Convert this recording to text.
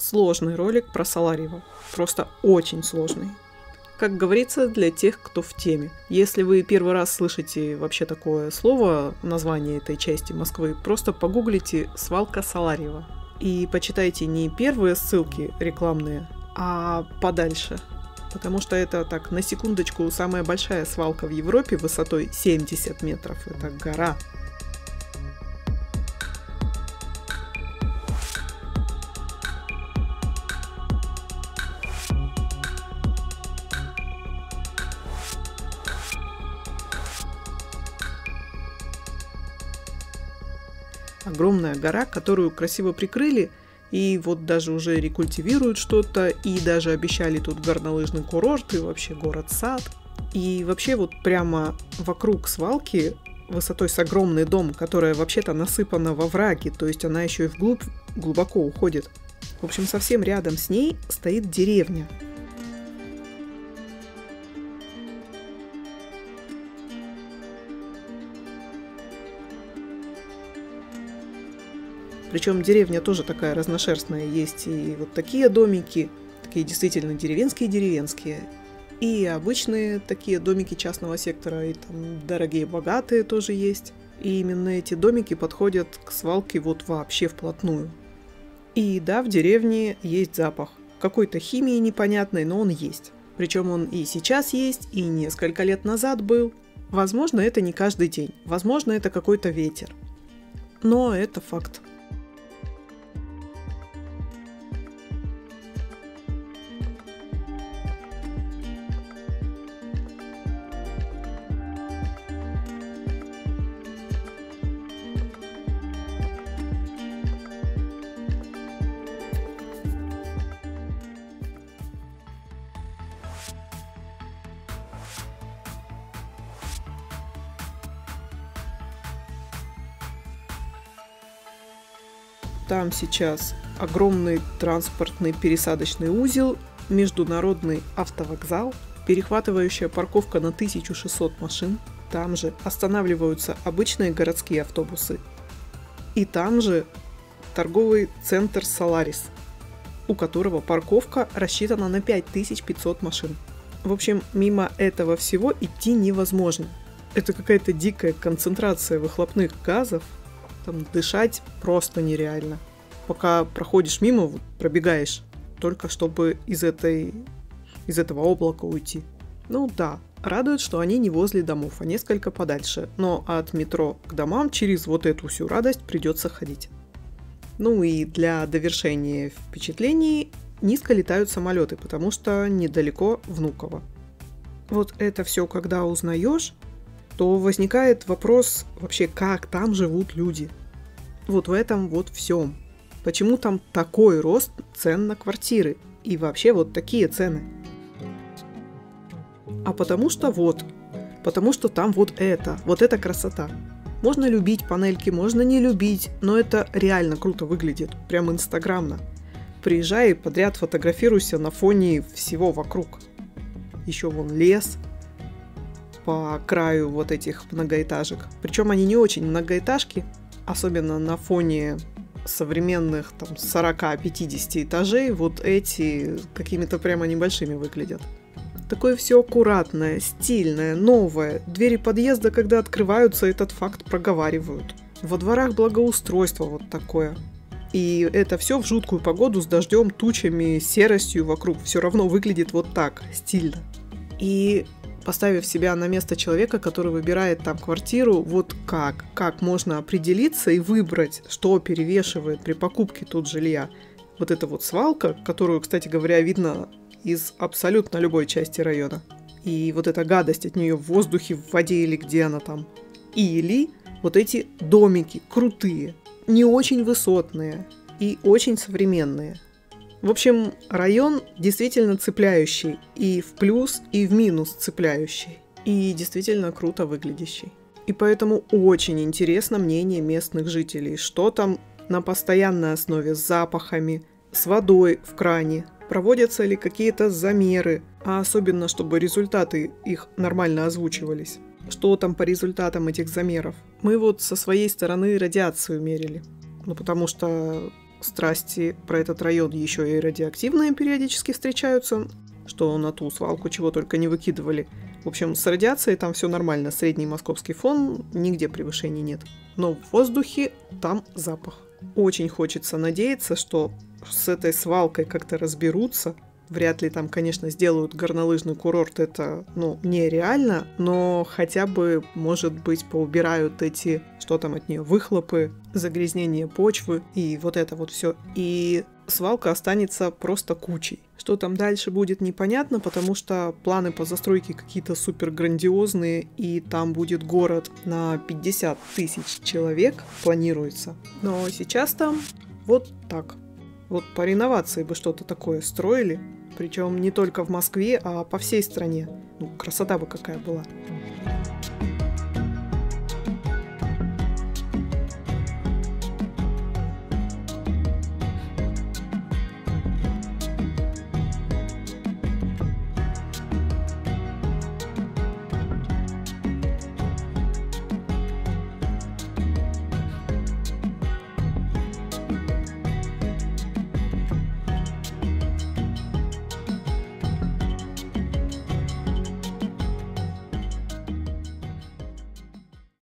сложный ролик про Соларио. Просто очень сложный. Как говорится, для тех, кто в теме. Если вы первый раз слышите вообще такое слово, название этой части Москвы, просто погуглите «свалка Соларио» и почитайте не первые ссылки рекламные, а подальше. Потому что это, так, на секундочку, самая большая свалка в Европе высотой 70 метров. Это гора. Огромная гора, которую красиво прикрыли, и вот даже уже рекультивируют что-то, и даже обещали тут горнолыжный курорт, и вообще город-сад. И вообще вот прямо вокруг свалки высотой с огромный дом, которая вообще-то насыпана во враге, то есть она еще и вглубь глубоко уходит. В общем, совсем рядом с ней стоит деревня. Причем деревня тоже такая разношерстная. Есть и вот такие домики, такие действительно деревенские-деревенские. И обычные такие домики частного сектора, и там дорогие, богатые тоже есть. И именно эти домики подходят к свалке вот вообще вплотную. И да, в деревне есть запах. Какой-то химии непонятной, но он есть. Причем он и сейчас есть, и несколько лет назад был. Возможно, это не каждый день. Возможно, это какой-то ветер. Но это факт. Там сейчас огромный транспортный пересадочный узел, международный автовокзал, перехватывающая парковка на 1600 машин. Там же останавливаются обычные городские автобусы. И там же торговый центр Solaris, у которого парковка рассчитана на 5500 машин. В общем, мимо этого всего идти невозможно. Это какая-то дикая концентрация выхлопных газов. Там дышать просто нереально. Пока проходишь мимо, пробегаешь, только чтобы из этого облака уйти. Ну да, радует, что они не возле домов, а несколько подальше. Но от метро к домам через вот эту всю радость придется ходить. Ну и для довершения впечатлений низко летают самолеты, потому что недалеко Внуково. Вот это все, когда узнаешь, то возникает вопрос вообще, как там живут люди. Вот в этом вот всем. Почему там такой рост цен на квартиры? И вообще вот такие цены. А потому что там вот эта красота. Можно любить панельки, можно не любить, но это реально круто выглядит, прям инстаграмно. Приезжай и подряд фотографируйся на фоне всего вокруг. Еще вон лес по краю вот этих многоэтажек. Причем они не очень многоэтажки, особенно на фоне современных там 40-50 этажей, вот эти какими-то прямо небольшими выглядят. Такое все аккуратное, стильное, новое. Двери подъезда, когда открываются, этот факт проговаривают. Во дворах благоустройство вот такое. И это все в жуткую погоду с дождем, тучами, серостью вокруг. Все равно выглядит вот так, стильно. И поставив себя на место человека, который выбирает там квартиру, вот как можно определиться и выбрать, что перевешивает при покупке тут жилья. Вот эта вот свалка, которую, кстати говоря, видно из абсолютно любой части района. И вот эта гадость от нее в воздухе, в воде или где она там. Или вот эти домики крутые, не очень высотные и очень современные. В общем, район действительно цепляющий, и в плюс, и в минус цепляющий, и действительно круто выглядящий. И поэтому очень интересно мнение местных жителей, что там на постоянной основе с запахами, с водой в кране, проводятся ли какие-то замеры, а особенно, чтобы результаты их нормально озвучивались. Что там по результатам этих замеров? Мы вот со своей стороны радиацию мерили, ну потому что страсти про этот район еще и радиоактивные периодически встречаются, что на ту свалку чего только не выкидывали. В общем, с радиацией там все нормально, средний московский фон, нигде превышений нет. Но в воздухе там запах. Очень хочется надеяться, что с этой свалкой как-то разберутся. Вряд ли там, конечно, сделают горнолыжный курорт, это, нереально, но хотя бы, может быть, поубирают эти, что там от нее, выхлопы, загрязнение почвы и вот это вот все. И свалка останется просто кучей. Что там дальше будет, непонятно, потому что планы по застройке какие-то супер грандиозные, и там будет город на 50 тысяч человек, планируется. Но сейчас там вот так. Вот по реновации бы что-то такое строили. Причем не только в Москве, а по всей стране. Ну, красота бы какая была.